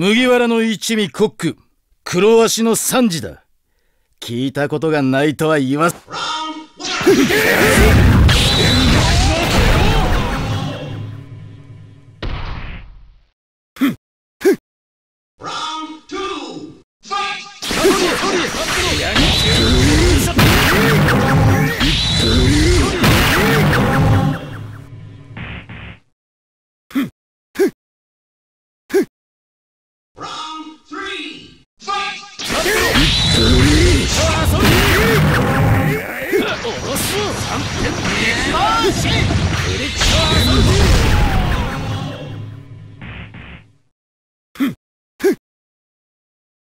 麦わらの一味コック黒足の三次だ。聞いたことがないとは言わず